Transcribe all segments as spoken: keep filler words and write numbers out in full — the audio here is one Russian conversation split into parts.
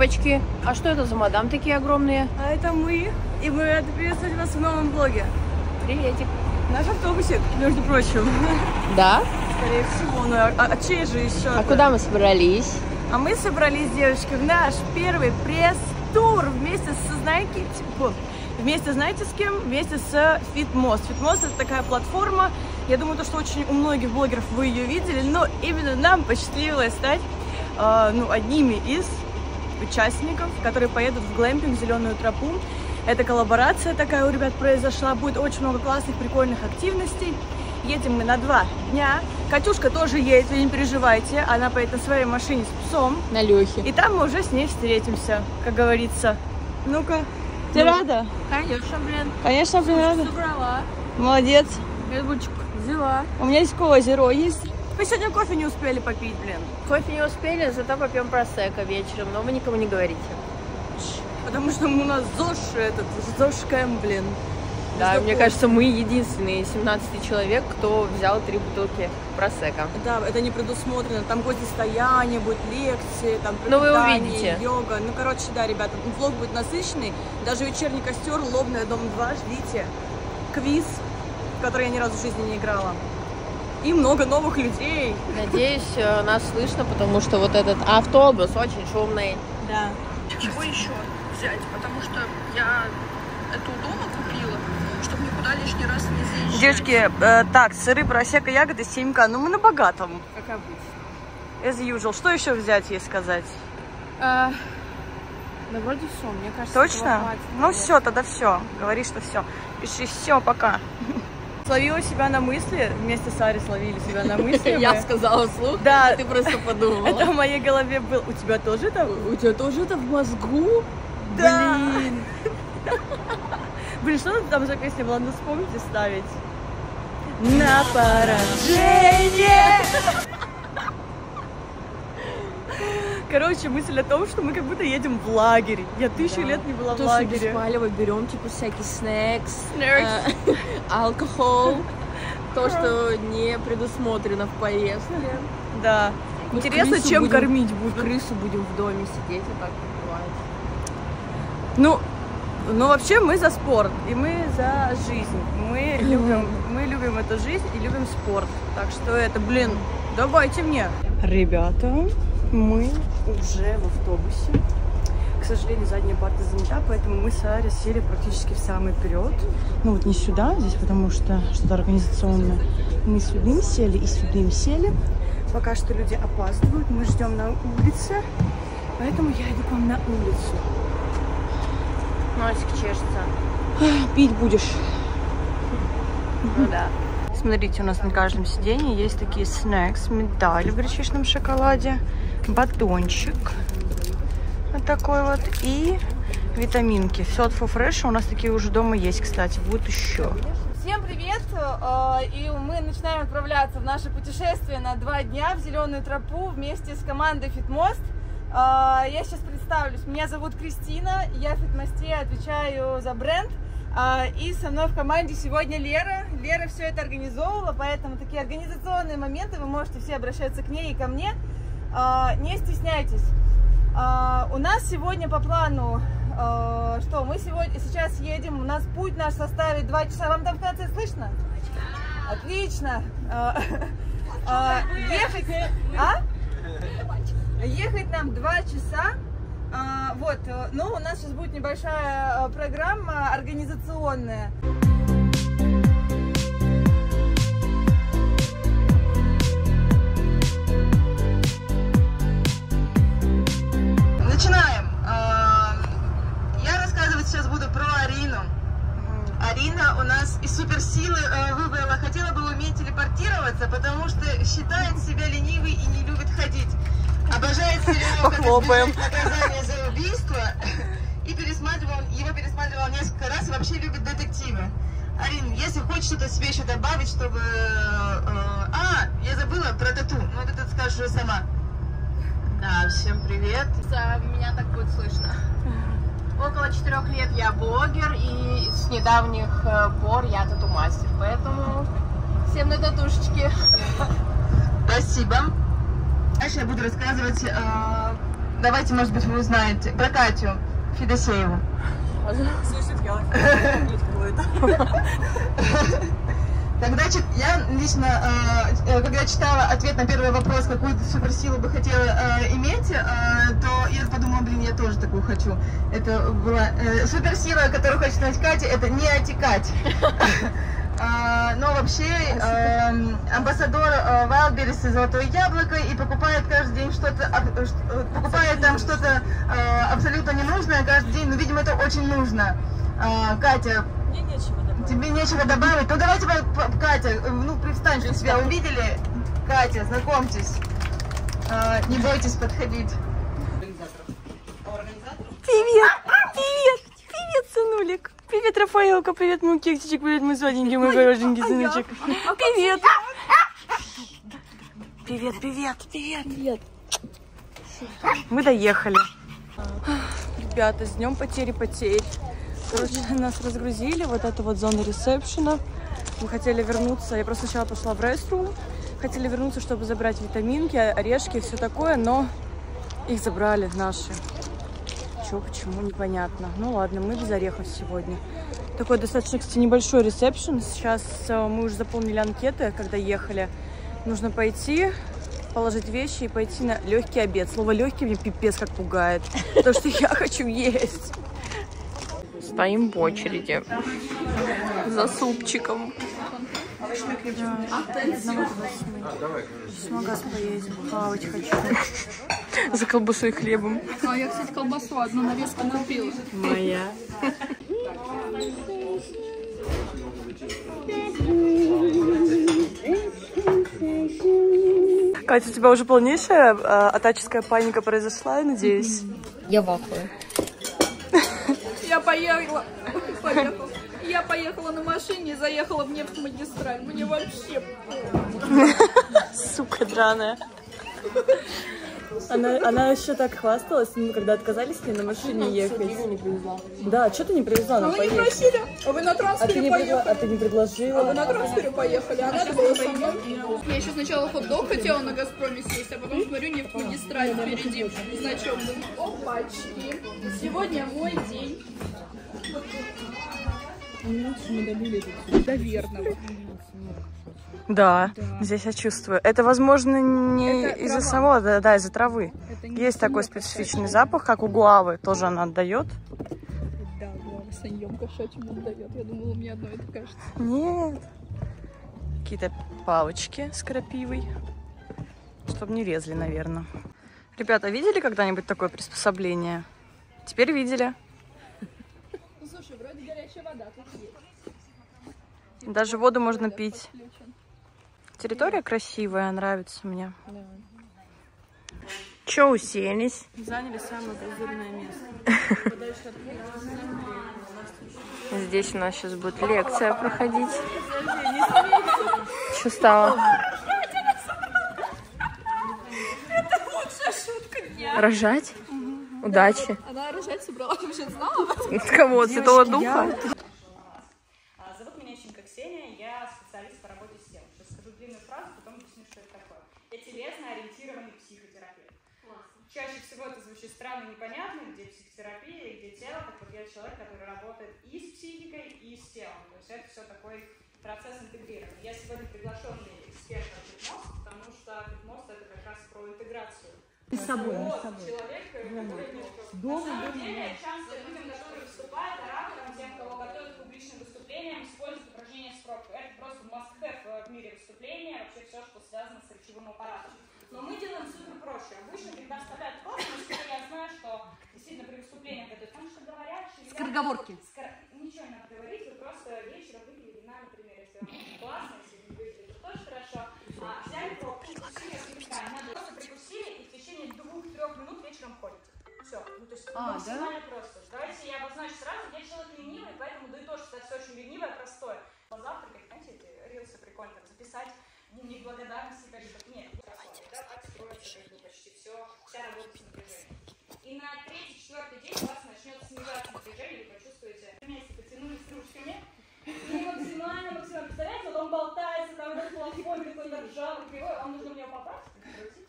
Опачки. А что это за мадам такие огромные? А это мы. И мы рады приветствовать вас в новом блоге. Приветик. Наш автобусик, между прочим. Да? Скорее всего. Ну, а, а чей же еще? А куда мы собрались? А мы собрались, девочки, в наш первый пресс-тур вместе с, знаете, вместе, знаете с кем? Вместе с FitMoss. FitMoss — это такая платформа. Я думаю, то, что очень у многих блогеров вы ее видели, но именно нам посчастливилось стать э, ну, одними из участников, которые поедут в глэмпинг, в зеленую тропу. Эта коллаборация такая у ребят произошла. Будет очень много классных, прикольных активностей. Едем мы на два дня. Катюшка тоже едет, вы не переживайте. Она поедет на своей машине с псом. На Лехе. И там мы уже с ней встретимся, как говорится. Ну-ка. Ты ну, рада? Конечно, блин. Конечно, блин, рада. Собрала. Молодец. Я бучку взяла. У меня есть кола, зеро есть. Мы сегодня кофе не успели попить, блин. Кофе не успели, зато попьем просека вечером. Но вы никому не говорите. Потому что у нас ЗОЖ этот, ЗОЖ-кэм, блин. Да, мне кажется, мы единственные семнадцать человек, кто взял три бутылки просека. Да, это не предусмотрено. Там будет состояние, будут лекции, там преподавание, йога. Ну, короче, да, ребята, влог будет насыщенный. Даже вечерний костер, Лобная, дом два, ждите. Квиз, в который я ни разу в жизни не играла. И много новых людей. Надеюсь, нас слышно, потому что вот этот автобус очень шумный. Да. Чего еще взять? Потому что я эту дома купила, чтобы никуда лишний раз не заезжать. Девочки, э, так, сыры, просека, ягоды, семь ка. Ну, мы на богатом. Как обычно. As usual. Что еще взять, ей сказать? А, да вроде все, мне кажется. Точно? Хватит, ну, все, тогда все. Говори, что все. Пиши, все, пока. Словила себя на мысли, вместе с Ари словили себя на мысли. Я сказала вслух, да, ты просто подумала. Это в моей голове было. У тебя тоже это? У тебя тоже это в мозгу? Да. Блин. Блин, что там за песня была? Надо вспомнить и ставить. На поражение! Короче, мысль о том, что мы как будто едем в лагерь. Я тысячу да. лет не была То, в лагере. То, что беспалево берем, типа, всякий снэкс, э, алкоголь, то, что не предусмотрено в поездке. Да. Мы Интересно, чем будем, кормить будем. Крысу будем в доме сидеть и так покупать. Ну, ну, вообще, мы за спорт, и мы за жизнь. Мы любим, мы любим эту жизнь и любим спорт. Так что это, блин, давайте мне. Ребята... Мы уже в автобусе. К сожалению, задняя парта занята, поэтому мы с Ари сели практически в самый вперед. Ну вот не сюда, здесь, потому что что-то организационное. Мы с людьми сели и с людьми сели. Пока что люди опаздывают, мы ждем на улице. Поэтому я иду к вам на улицу. Носик чешется. Пить будешь. Ну да. Смотрите, у нас на каждом сиденье есть такие снэкс, медаль в гречишном шоколаде, батончик вот такой вот и витаминки. Все от Фуфреша, у нас такие уже дома есть, кстати, будет еще. Всем привет! И мы начинаем отправляться в наше путешествие на два дня в зеленую тропу вместе с командой FitMoss. Я сейчас представлюсь. Меня зовут Кристина, я в FitMoss отвечаю за бренд. И со мной в команде сегодня Лера. Лера все это организовывала, поэтому такие организационные моменты, вы можете все обращаться к ней и ко мне. Не стесняйтесь. У нас сегодня по плану, что мы сегодня сейчас едем, у нас путь наш составит два часа. Вам там в конце слышно? Отлично. Ехать, а? Ехать нам два часа. А, вот, ну у нас сейчас будет небольшая программа организационная. Начинаем. Я рассказывать сейчас буду про Арину. Арина у нас из суперсилы выбрала, хотела бы уметь телепортироваться, потому что считает себя ленивой и не любит ходить. Обожает сериал, который наказание за убийство, и пересматривал, его пересматривал несколько раз, и вообще любит детективы. Арин, если хочешь что-то себе еще добавить, чтобы... Э, а, я забыла про тату, но это ты скажешь уже сама. Да, всем привет. Меня так будет слышно. Около четырех лет я блогер, и с недавних пор я тату-мастер, поэтому всем на татушечки. Спасибо. Дальше я буду рассказывать э, Давайте, может быть, вы узнаете про Катю Федосееву. Слышит, я Тогда я лично, когда читала ответ на первый вопрос, какую суперсилу бы хотела иметь, то я подумала, блин, я тоже такую хочу. Это была суперсила, которую хочет иметь Катя, это не отекать. Но вообще амбассадор Wildberries и Золотое Яблоко и покупает каждый день что-то, покупает там что-то абсолютно ненужное каждый день, но, видимо, это очень нужно. Катя, мне нечего добавить. Тебе нечего добавить? Ну давайте, Катя, ну представь, что тебя увидели. Катя, знакомьтесь, не бойтесь подходить. Привет, привет, привет, сынулик. Привет, Рафаэлка, привет, мой кексичек, привет, мой сладенький, мой хорошенький сыночек. Привет. Привет, привет, привет, привет. Мы доехали. Ребята, с днем потери потерь. Короче, нас разгрузили, вот эту вот зону ресепшена. Мы хотели вернуться, я просто сначала пошла в реструм. Хотели вернуться, чтобы забрать витаминки, орешки и все такое, но их забрали наши. Чё, почему, непонятно. Ну ладно, мы без орехов сегодня. Такой достаточно, кстати, небольшой ресепшен. Сейчас мы уже заполнили анкеты, когда ехали. Нужно пойти, положить вещи и пойти на легкий обед. Слово легкий мне пипец как пугает, потому что я хочу есть. Стоим в очереди за супчиком. Смогас поедем, плавать хочу. За колбасой и хлебом. А я, кстати, колбасу одну нарезку купила. Моя. Катя, у тебя уже полнейшая а, атаческая паника произошла, я надеюсь? Я в ахуе. Я поехала, поехала, я поехала на машине и заехала в нефтемагистраль. Мне вообще... Сука драная. Она, она еще так хвасталась, мы когда отказались с ней на машине ехать. Не привезла. Да, что ты не привезла? Нам а вы не просили, а вы на трансфере а поехали. А ты не предложила. А вы на трансфере поехали, а надо было со мной. Я еще сначала хот-дог хотела на Газпроме съесть, а потом смотрю, нефтемагистраль впереди. Значок. Опачки. Сегодня мой день. Да, верно. Да, да, здесь я чувствую. Это, возможно, не из-за самого, да, да, из-за травы. Есть такой специфичный кошачий запах, как у гуавы, тоже она отдает. Да, гуава саньем кошачьим отдает. Я думала, мне одно это кажется. Нет. Какие-то палочки с крапивой, чтобы не резали, наверное. Ребята, видели когда-нибудь такое приспособление? Теперь видели. Слушай, вроде горячая вода тут есть. Даже воду можно пить. Территория красивая, нравится мне. Да. Че уселись? Заняли самое позорное место. Здесь у нас сейчас будет лекция проходить. Что стало? Это лучшая шутка дня. Рожать? Удачи. Она рожать собрала, вообще знала. От кого? От Святого Духа? Специалист по работе с телом. Сейчас скажу длинную фразу, потом объясню, что это такое. Я телесно-ориентированный психотерапевт. Классно. Чаще всего это звучит странно и непонятно, где психотерапия, где тело, так как я человек, который работает и с психикой, и с телом. То есть это все такой процесс интегрирован. Я сегодня приглашенный эксперт от FitMoss, потому что FitMoss это как раз про интеграцию. И с собой, и с собой. Человек, который немножко... На самом деле, часто людям, которые выступают, ораторам, тем, кого готовят к публичным выступлениям, используют упражнения с пробкой. Это просто must-have в мире выступления, вообще все, что связано с речевым аппаратом. Но мы делаем супер проще. Обычно, когда вставляют пробку, я знаю, что действительно при выступлениях это потому, что говорят... Скороговорки. Скор... Ничего не надо говорить, вы просто вечером выпили вина, например, если вам классно, если вы выпили, это тоже хорошо. А, взяли пробку, вкусили, просто прикусили, и в течение двух-трех минут вечером ходите. Все, ну то есть а, максимально да? Просто. Давайте я обозначу сразу, я человек ленивый, поэтому даю то, что все очень ленивое, простое. Завтракать, знаете, эти рилсы прикольно, там, записать, дневник благодарности, как нет, давайте, да, двадцать, почти все, вся работа с напряжением. И на третий, четвертый день у вас начнет снижаться напряжение, вы почувствуете, вместе потянулись ручками, и максимально, максимально, представляете, вот он болтается, там этот платформе какой-то ржавый, кривой, а нужно в него попасть, крутить.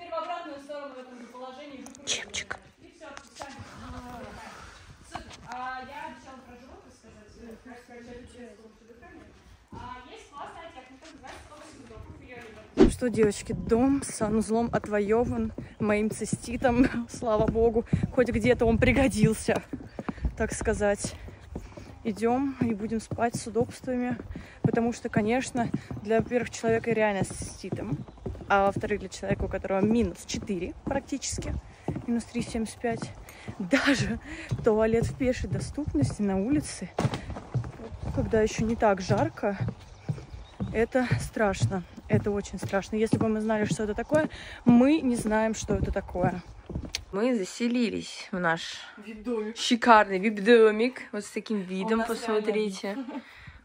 теперь в обратную сторону в этом положении. Чепчик. И все, отпускаем. Я обещала про животных сказать, как сказать, есть классная техника, называется «Сто восемь». Ну что, девочки, дом с санузлом отвоеван моим циститом, слава богу. Хоть где-то он пригодился, так сказать. Идем и будем спать с удобствами, потому что, конечно, для первых человека реально с циститом, а во-вторых, для человека, у которого минус четыре практически, минус три семьдесят пять, даже туалет в пешей доступности на улице, когда еще не так жарко, это страшно, это очень страшно. Если бы мы знали, что это такое, мы не знаем, что это такое. Мы заселились в наш вип-домик. Шикарный вип-домик, вот с таким видом, посмотрите. Реально.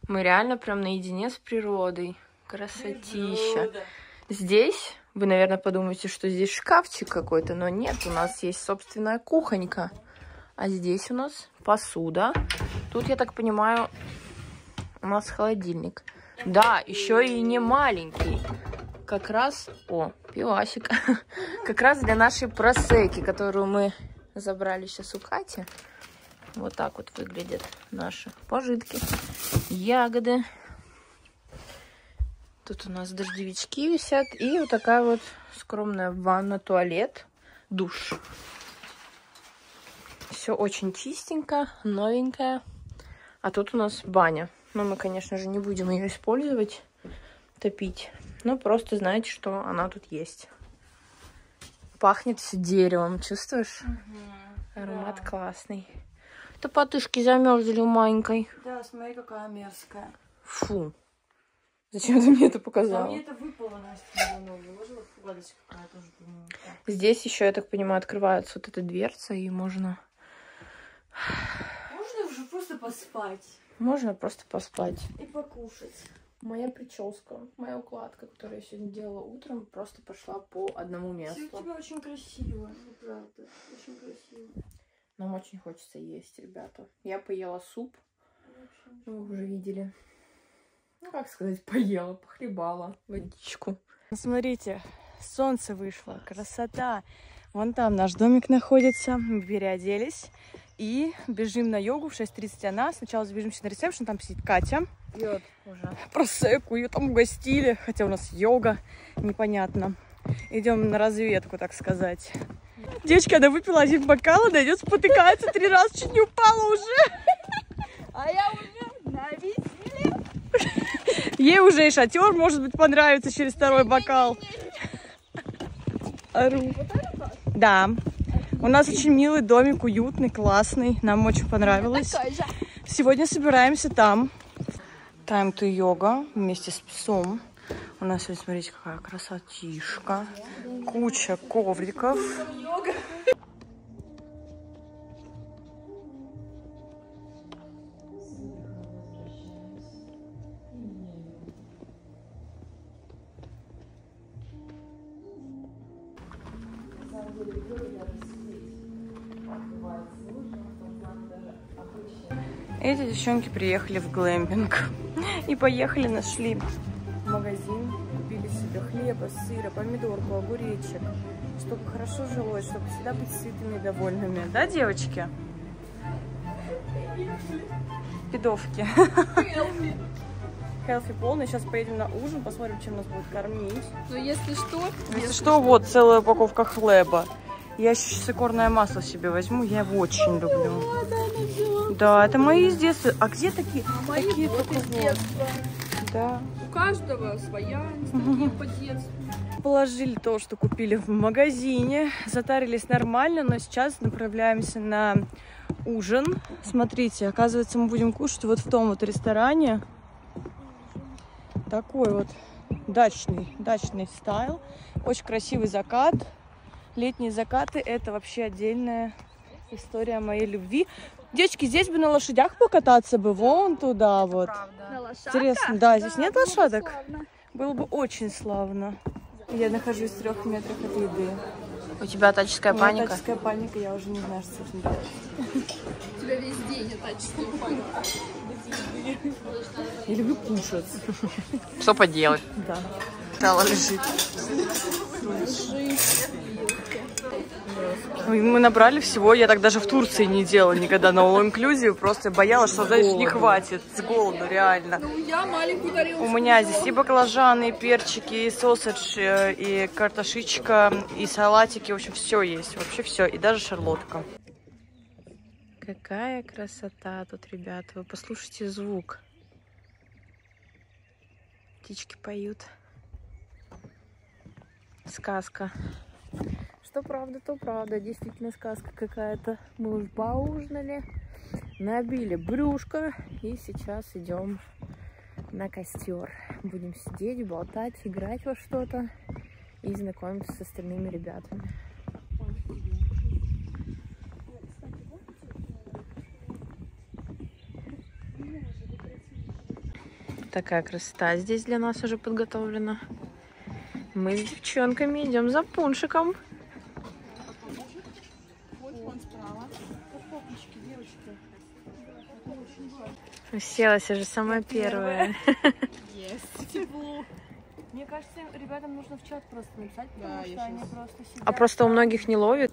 Мы реально прям наедине с природой, красотища. Здесь, вы, наверное, подумаете, что здесь шкафчик какой-то, но нет, у нас есть собственная кухонька. А здесь у нас посуда. Тут, я так понимаю, у нас холодильник. Да, еще и не маленький. Как раз, о, пивасик, как раз для нашей просеки, которую мы забрали сейчас у Кати. Вот так вот выглядят наши пожитки, ягоды. Тут у нас дождевички висят и вот такая вот скромная ванна, туалет, душ. Все очень чистенько, новенькое. А тут у нас баня. Но мы, конечно же, не будем ее использовать, топить. Ну, просто знаете, что она тут есть. Пахнет все деревом, чувствуешь? Угу, аромат, да, классный. То потышки замерзли у маленькой. Да, смотри, какая мерзкая. Фу. Зачем ты мне это показала? Да, мне это выпало, Настя, на ноги. Можно вот гадость какая-то уже, думаю, так. Здесь еще, я так понимаю, открывается вот эта дверца, и можно... Можно уже просто поспать. Можно просто поспать. И покушать. Моя прическа, моя укладка, которую я сегодня делала утром, просто пошла по одному месту. Все у тебя очень красиво, правда, очень красиво. Нам очень хочется есть, ребята. Я поела суп, вы уже видели. Ну, как сказать, поела, похлебала водичку. Смотрите, солнце вышло, красота. Вон там наш домик находится, мы переоделись. И бежим на йогу в шесть тридцать она. Сначала забежимся на ресепшн, там сидит Катя. Пьет уже. Просеку, ее там угостили. Хотя у нас йога, непонятно. Идем на разведку, так сказать. Девочка, она выпила один бокал, она идет спотыкается три раза, чуть не упала уже. А я уже на веселе. Ей уже и шатер, может быть, понравится через второй бокал. Ору. Да. У нас очень милый домик, уютный, классный. Нам очень понравилось. Сегодня собираемся там. Тайм-ту-йога вместе с псом. У нас сегодня, смотрите, какая красотишка. Куча ковриков. Эти девчонки приехали в глэмпинг и поехали, нашли магазин, купили себе хлеба, сыра, помидорку, огуречек, чтобы хорошо жилось, чтобы всегда быть сытыми и довольными. Да, девочки? Пидовки. Хелфи полный. Сейчас поедем на ужин, посмотрим, чем нас будут кормить. Ну, если что... Если, если что, что, вот целая упаковка хлеба. Я еще сыкорное масло себе возьму, я его очень люблю. Да, это мои из детства. А где такие? А мои такие вот из детства. Да. У каждого своя, угу. По детству. Положили то, что купили в магазине, затарились нормально, но сейчас направляемся на ужин. Смотрите, оказывается, мы будем кушать вот в том вот ресторане. Такой вот дачный, дачный стайл. Очень красивый закат. Летние закаты – это вообще отдельная история моей любви. Девочки, здесь бы на лошадях покататься бы, вон туда это вот. Интересно, да, здесь да, нет лошадок? Славно. Было бы очень славно. Я нахожусь в трех метрах от еды. У тебя тачская У паника? Тачская паника, я уже не знаю, что с ней делать. У тебя весь день тачская паника. Я люблю кушать. Что поделать? Да. Крала лежит. Мы набрали всего, я так даже в Турции не делала никогда на all-inclusive, просто боялась, что, знаешь, не хватит, с голоду, реально. У меня здесь и баклажаны, и перчики, и соусаж, и картошечка, и салатики, в общем, все есть, вообще все, и даже шарлотка. Какая красота тут, ребята, вы послушайте звук. Птички поют. Сказка. Что правда, то правда. Действительно сказка какая-то. Мы уже поужинали, набили брюшко и сейчас идем на костер. Будем сидеть, болтать, играть во что-то и знакомиться с остальными ребятами. Такая красота здесь для нас уже подготовлена. Мы с девчонками идем за пуншиком. Уселась уже самая первая. Мне кажется, ребятам нужно в чат просто написать, потому что они просто сидят. А просто у многих не ловит.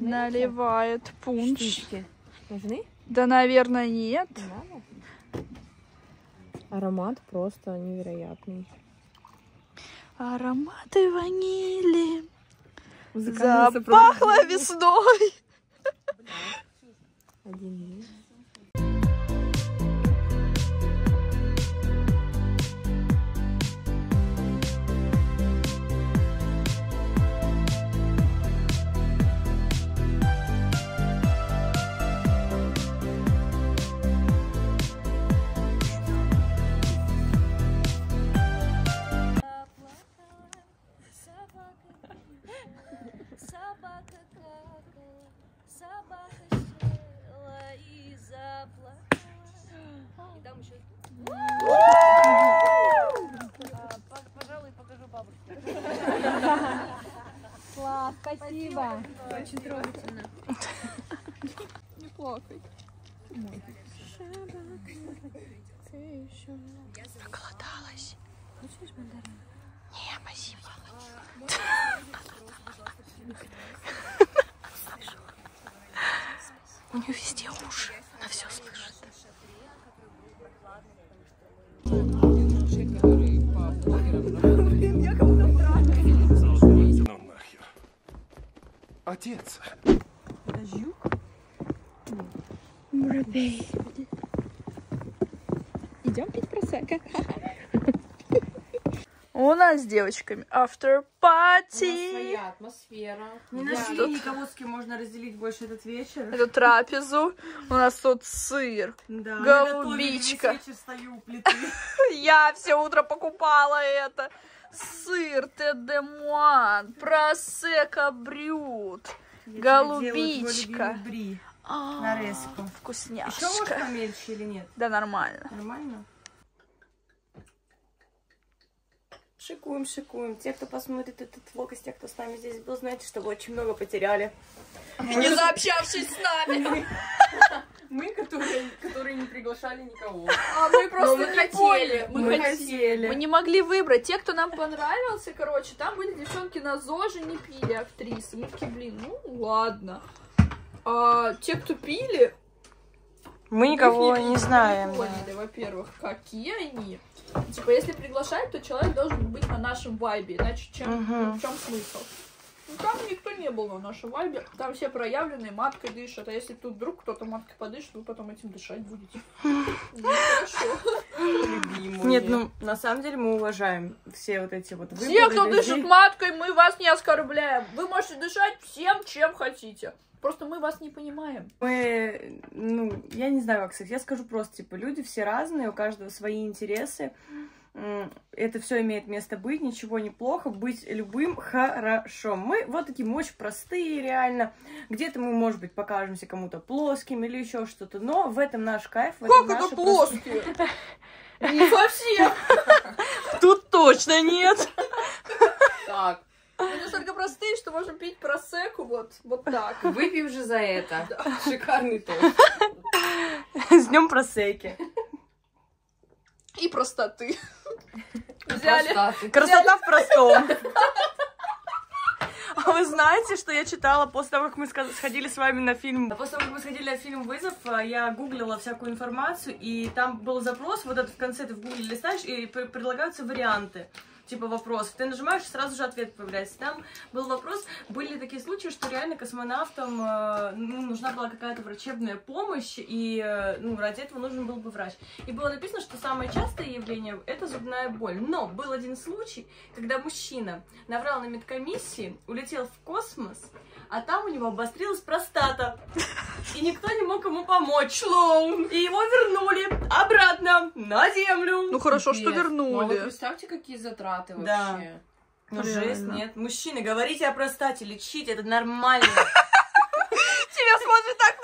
Наливают пунш. Нужны? Да, наверное, нет. Аромат просто невероятный. Ароматы ванили. Запахло весной. Один. Класс, спасибо. Очень трогательно. Не плакай. Проголодалась. Хочешь мандарин? Не, спасибо. У нее везде уши, она все слышит. Отец. Это жук? Муравей. Идем пить просека. У нас с девочками after party. Своя атмосфера. Не нашли тут... никого, с кем можно разделить больше этот вечер. Эту трапезу. У нас тут сыр, да, голубичка. Вечер стою у плиты. Я все утро покупала это. Сыр, тедемуан, просека брют, голубичка. А, нарезку. Вкусняшка. Еще может помельче или нет? Да нормально. Нормально? Шикуем, шикуем. Те, кто посмотрит этот влог, из тех, кто с нами здесь был, знаете, что вы очень много потеряли. Не заобщавшись с нами. Мы, которые, которые не приглашали никого. А мы просто мы не хотели. Поняли. Мы, мы хотели. хотели. Мы не могли выбрать. Те, кто нам понравился, короче, там были девчонки на ЗОЖе, не пили актрисы. Мы такие, блин, ну ладно. А те, кто пили... Мы никого не, не знаем. Мы поняли, во-первых, какие они. Типа, если приглашать, то человек должен быть на нашем вайбе. Иначе чем, угу. В чем смысл? Ну, там никто не был на нашем вайбе. Там все проявленные маткой дышат. А если тут вдруг кто-то маткой подышит, вы потом этим дышать будете. Нет, ну, на самом деле мы уважаем все вот эти вот выборы. Все, кто дышит маткой, мы вас не оскорбляем. Вы можете дышать всем, чем хотите. Просто мы вас не понимаем. Мы, ну, я не знаю, как сказать. Я скажу просто, типа, люди все разные, у каждого свои интересы. Это все имеет место быть, ничего не плохо, быть любым хорошо. Мы вот такие очень простые, реально. Где-то мы, может быть, покажемся кому-то плоским или еще что-то, но в этом наш кайф. В этом как это плоские? Не совсем. Тут точно нет. Так. Мы настолько простые, что можем пить просеку вот, вот так. Выпьем же за это. Да. Шикарный тост. С днем просеки. И простоты. Взяли. Красота, Красота в простом. А вы знаете, что я читала после того, как мы сходили с вами на фильм? После того, как мы сходили на фильм «Вызов», я гуглила всякую информацию, и там был запрос, вот этот в конце ты в гугле листаешь, и предлагаются варианты. Типа вопрос. Ты нажимаешь, сразу же ответ появляется. Там был вопрос, были такие случаи, что реально космонавтам э, ну, нужна была какая-то врачебная помощь, и э, ну, ради этого нужен был бы врач. И было написано, что самое частое явление – это зубная боль. Но был один случай, когда мужчина наврал на медкомиссии, улетел в космос, а там у него обострилась простата. И никто не мог ему помочь. Шлоу. И его вернули обратно на Землю. Ну хорошо, Нет. что вернули. Ну, вы представьте, какие затраты. Вообще. Да. Ну, жесть, нет. Мужчины, говорите о простате, лечите, это нормально. Тебя смотрит так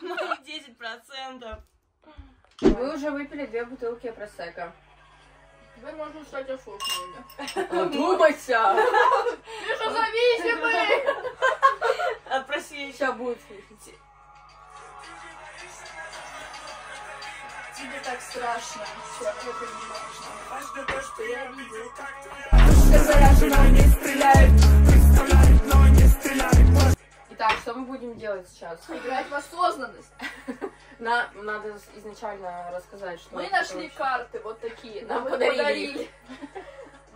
много мужчин. Мои десять процентов. Вы уже выпили две бутылки просека. Вы можно стать офуфными. Думайся. Ты же зависимый. Отпроси, сейчас будет слышать. Тебе так страшно, все, я понимаю. Итак, что мы будем делать сейчас? Играть в осознанность. На, надо изначально рассказать, что... Мы нашли короче. карты вот такие, нам, нам подарили. подарили.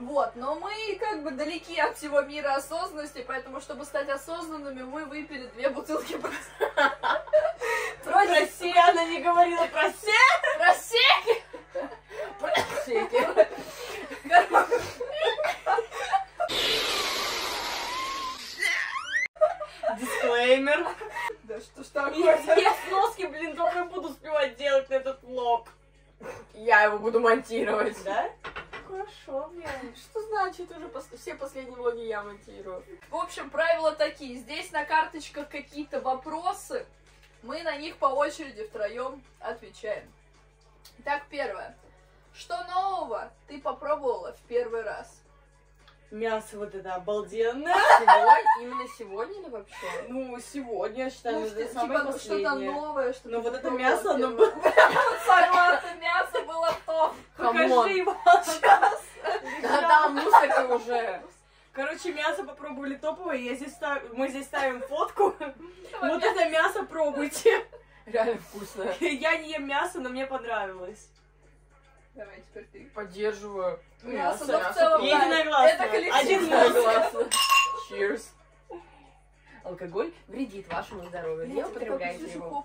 Вот, но мы как бы далеки от всего мира осознанности, поэтому, чтобы стать осознанными, мы выпили две бутылки просека. Прости, она не говорила просеки. Просеки. Просеки. Дисклеймер. Да что ж такое? Я сноски, блин, только буду успевать делать на этот влог. Я его буду монтировать, да? Хорошо, блин. Что значит уже пос... все последние влоги я монтирую? В общем, правила такие. Здесь на карточках какие-то вопросы. Мы на них по очереди втроем отвечаем. Итак, первое. Что нового ты попробовала в первый раз? Мясо вот это обалденное. Именно сегодня или вообще? Ну, сегодня, я считаю, это самое последнее. Что-то новое, что-то... Ну, вот это мясо, оно было... Сама это мясо было топ. Покажи его сейчас. Да, да, мусорка уже. Короче, мясо попробовали топовое, я здесь став... мы здесь ставим фотку. Вот это мясо пробуйте. Реально вкусное. Я не ем мясо, но мне понравилось. Давай, теперь ты. Поддерживаю. Мясо, мясо, мясо в целом, да. Единогласно. Это коллектив. Единогласно. Cheers. Алкоголь вредит вашему здоровью. Не употребляйте его.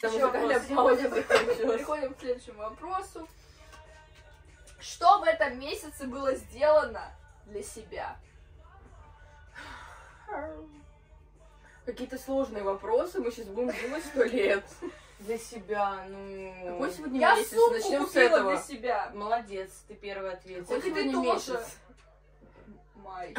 Переходим к следующему вопросу. Что в этом месяце было сделано для себя? Какие-то сложные вопросы, мы сейчас будем думать сто лет. Для себя, ну... Какой сегодня я месяц? Сумку начнем с этого. Для себя. Молодец, ты первый ответил. Какой сегодня ты месяц? Тоже. Май.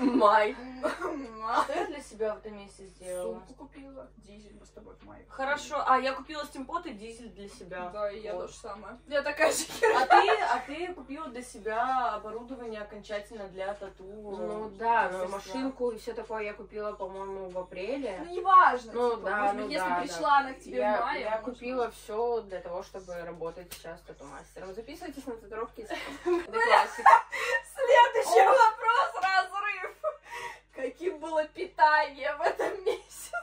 Май. Что я для себя в этом месяце сделала? Сумку купила. Дизель, мы с тобой в мае. Хорошо, а я купила стимпот и дизель для себя. Да, и я тоже самая. Я такая же херня. А ты, а ты купила для себя оборудование окончательно для тату. Ну да, машинку и все такое я купила, по-моему, в апреле. Ну неважно. Ну да, ну да. Если пришла она к тебе в мае. Я купила все для того, чтобы работать сейчас тату-мастером. Записывайтесь на татуировки. Следующий вопрос, разрыв. Каким было питание в этом месяце?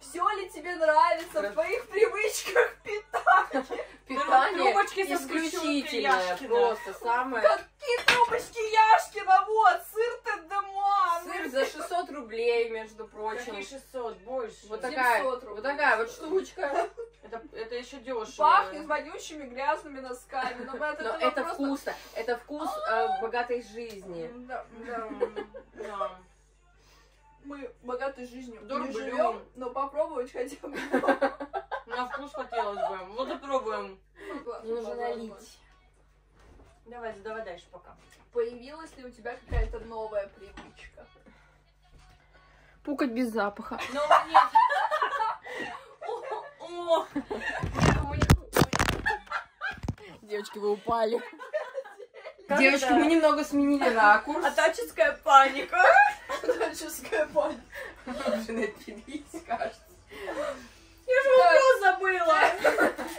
Все ли тебе нравится в твоих привычках питание? Питание исключительное, просто самое. Какие трубочки Яшкина, вот, сыр тендемуа. Сыр за шестьсот рублей, между прочим. Какие шестьсот, больше. Вот такая вот, такая вот штучка. Это, это еще дешево. Пахнет вонючими грязными носками. Но это, но это просто... вкусно. Это вкус э, богатой жизни. Да, да, да. Мы богатой жизнью дорого живем, но попробовать хотя бы. На вкус хотелось бы. Вот и пробуем. Нужно налить. Давай, задавай дальше пока. Появилась ли у тебя какая-то новая привычка? Пукать без запаха. Но нет. Девочки, вы упали. Когда? Девочки, мы немного сменили ракурс. Атаческая паника. Атаческая паника. Уже напились, кажется. Я же угол забыла.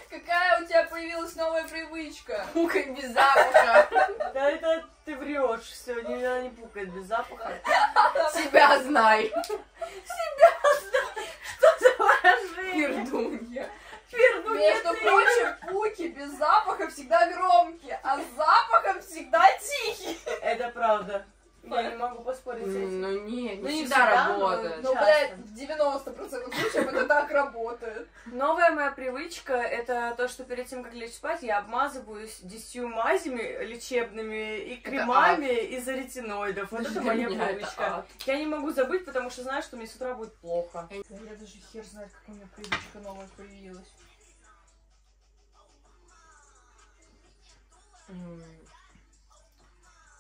Какая у тебя появилась новая привычка? Пукать без запаха. Да это ты врешь. Сегодня она не пукает без запаха. Себя знай. Себя знай. Что за выражение? Пердунья. Пердунья. Между прочим, пуки без запаха всегда громкие, а с запахом всегда тихие. Это правда. Я не могу поспорить. Ну не, не, ну, всегда, всегда работает. Ну, блядь, в девяноста процентах случаев это так работает. Новая моя привычка, это то, что перед тем, как лечь спать, я обмазываюсь десятью мазями лечебными и кремами из ретиноидов. Вот это моя привычка. Я не могу забыть, потому что знаю, что мне с утра будет плохо. Я даже хер знает, как у меня привычка новая появилась.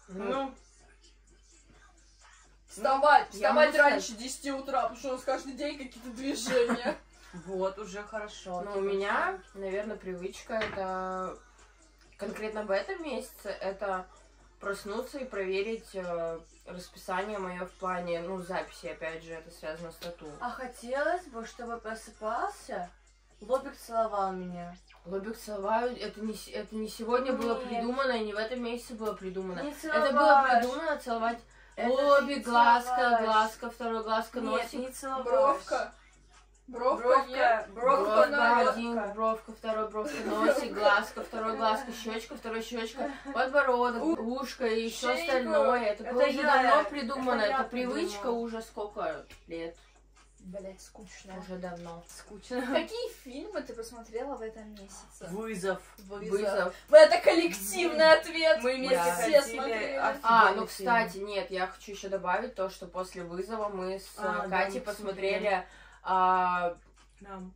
Ну... Вставать, вставать раньше десяти утра, потому что у нас каждый день какие-то движения. Вот, уже хорошо. Но у меня, наверное, привычка, это конкретно в этом месяце, это проснуться и проверить э, расписание мое в плане, ну, записи, опять же, это связано с тату. А хотелось бы, чтобы просыпался, Лобик целовал меня. Лобик целовают, это не, это не сегодня Нет. было придумано, и не в этом месяце было придумано. Не это было придумано целовать... Лобик, глазка, глазка, второй глазка, носик. Нет, не целовалась. Бровка. Бровка, нет. Бровка, бровка один, бровка, второй бровка, носик, глазка, второй глазка, щечка, второй щечка, подбородок, ушко и все остальное. Это было уже давно придумано. Это привычка уже сколько лет? Блять, скучно. Уже давно. Скучно. Какие фильмы ты посмотрела в этом месяце? Вызов. Вызов. Вызов. Это коллективный ответ. Мы вместе да. все смотрели. А, ну, кстати, нет, я хочу еще добавить то, что после Вызова мы с а, Катей да, посмотрели... А... Нам.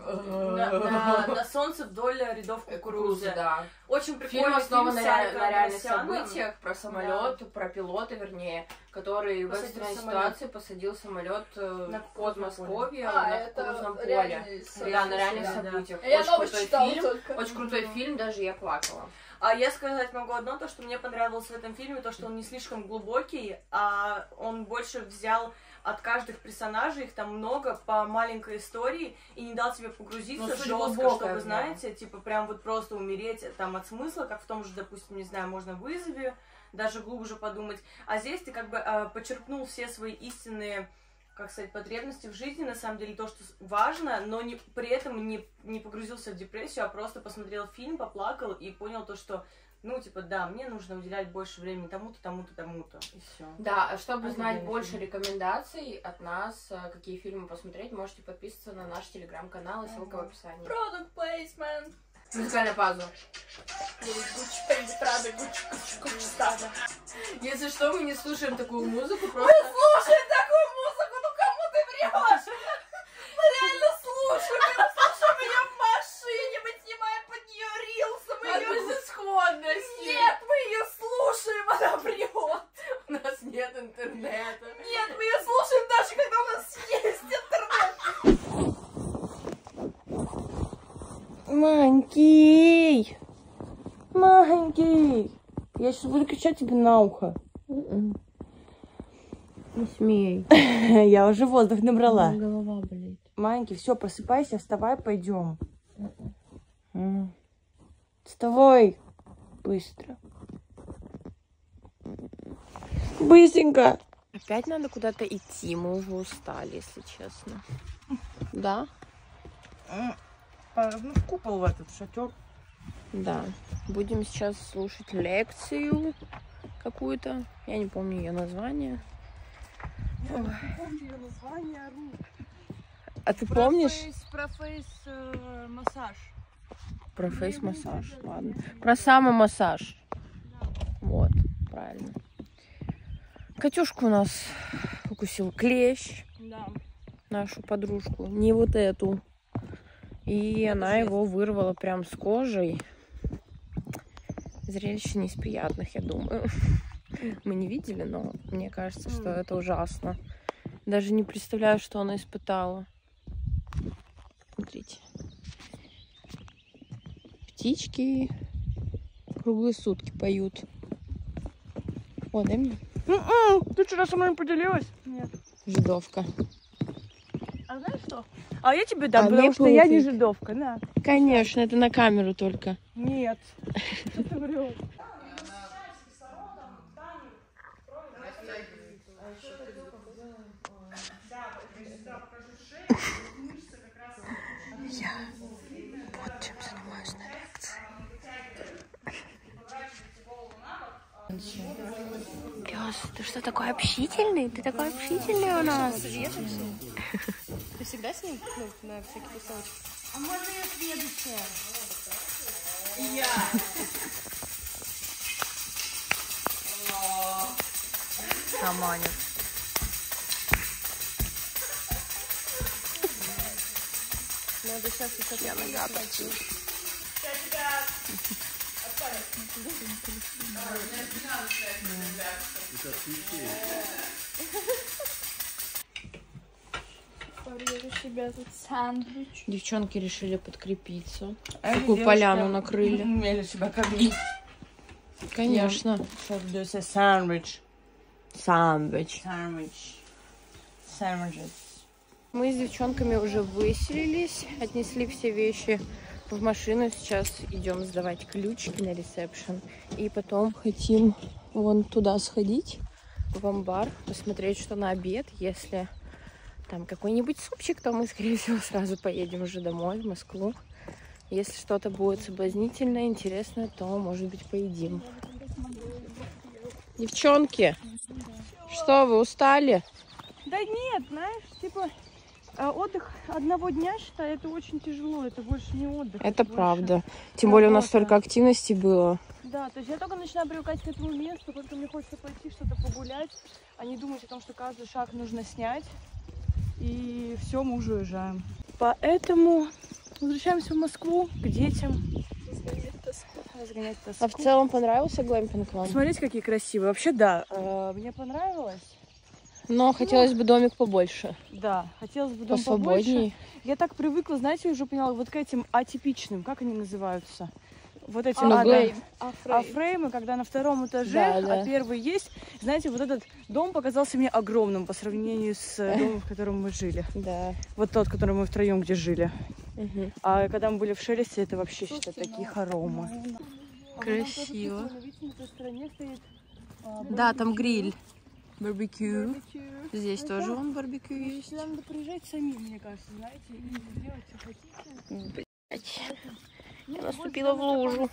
На, на, на солнце вдоль рядов кукурузы. Да. Очень прикольный фильм, основан на, ре на реальных событиях, про самолет, да. про пилота, вернее, который посадил в экстренной ситуации посадил самолет в Подмосковье а, на кукурузном поле. Да, на реальных да, событиях. Да. Очень, я крутой фильм, очень крутой фильм, даже я плакала. А я сказать могу одно, то, что мне понравилось в этом фильме, то, что он не слишком глубокий, а он больше взял от каждых персонажей, их там много, по маленькой истории, и не дал тебе погрузиться ну, жестко, чтобы, да. знаете, типа прям вот просто умереть там от смысла, как в том же, допустим, не знаю, можно в Вызове даже глубже подумать. А здесь ты как бы э, почерпнул все свои истинные, как сказать, потребности в жизни, на самом деле, то, что важно, но не, при этом не, не погрузился в депрессию, а просто посмотрел фильм, поплакал и понял то, что ну, типа, да, мне нужно уделять больше времени тому-то, тому-то, тому-то, и все. Да, чтобы а знать больше фильм. рекомендаций от нас, какие фильмы посмотреть, можете подписываться на наш телеграм-канал, и ссылка в описании. Product placement! Музыкальная пауза. Если что, мы не слушаем такую музыку, просто... Мы слушаем такую музыку, ну кому ты врешь? Мы реально слушаем, мы слушаем ее в машине, мы снимаем под нее рилсы, мы ее... Нет, мы ее слушаем, она врет. У нас нет интернета. Нет, мы ее слушаем даже, когда у нас есть интернет. Манький, Манький, я сейчас буду кричать тебе на ухо. Не смей. Я уже воздух набрала. Голова болит. Манький, все, просыпайся, вставай, пойдем. Вставай. Быстро. Быстренько. Опять надо куда-то идти. Мы уже устали, если честно. Да? Ну, в купол в этот шатер. Да. Будем сейчас слушать лекцию какую-то. Я не помню ее название. Я не помню ее название. А ты помнишь? Про фейс-массаж. Про фейс-массаж, ладно. Про самомассаж. Вот, правильно. Катюшку у нас укусил клещ. Да. Нашу подружку. Не вот эту. И это она его вырвала прям с кожей. Зрелище не из приятных, я думаю. Мы не видели, но мне кажется, что это ужасно. Даже не представляю, что она испытала. Смотрите. Птички круглые сутки поют. О, дай мне. Ты вчера со мной поделилась? Нет. Жидовка. А знаешь что? А я тебе дам, а потому что я не жидовка, на. Конечно, это на камеру только. Нет, это врет. Я вот чем занимаюсь на лекции. Пёс, ты что, такой общительный? Ты такой общительный у нас. Ты всегда с ним? Ну, на всякие тусовочки. А можно я следующая? Я. Шаманит. Надо сейчас еще я нога почти. Девчонки решили подкрепиться. А такую поляну накрыли. Умели себя кормить. Конечно. Сейчас сэндвич. Сэндвич. Сэндвич. Сэндвич. Мы с девчонками уже выселились, отнесли все вещи в машину. Сейчас идем сдавать ключики на ресепшн. И потом хотим вон туда сходить, в амбар, посмотреть, что на обед. Если там какой-нибудь супчик, то мы, скорее всего, сразу поедем уже домой, в Москву. Если что-то будет соблазнительное, интересное, то, может быть, поедим. Девчонки, что вы, устали? Да нет, знаешь, типа... А отдых одного дня, считай, это очень тяжело, это больше не отдых. Это правда. Тем более у нас столько активностей было. Да, то есть я только начинаю привыкать к этому месту, только мне хочется пойти что-то погулять, а не думать о том, что каждый шаг нужно снять. И все, мы уже уезжаем. Поэтому возвращаемся в Москву к детям. Разгонять тоску. А в целом понравился глэмпинг вам? Смотрите, какие красивые. Вообще, да, мне понравилось. Но хотелось ну, бы домик побольше. Да, хотелось бы дом побольше. Я так привыкла, знаете, уже поняла, вот к этим атипичным, как они называются? Вот эти а, да, афреймы, когда на втором этаже, да, да. а первый есть. Знаете, вот этот дом показался мне огромным по сравнению с домом, в котором мы жили. Да. Вот тот, в котором мы втроем где жили. Угу. А когда мы были в Шелесте, это вообще, считай, такие хоромы. Красиво. Да, там гриль. Барбекю. барбекю. Здесь ну, тоже да. он барбекю есть. Сюда надо приезжать самим, мне кажется, знаете, и делать, что хотите. Блять. Я наступила в лужу.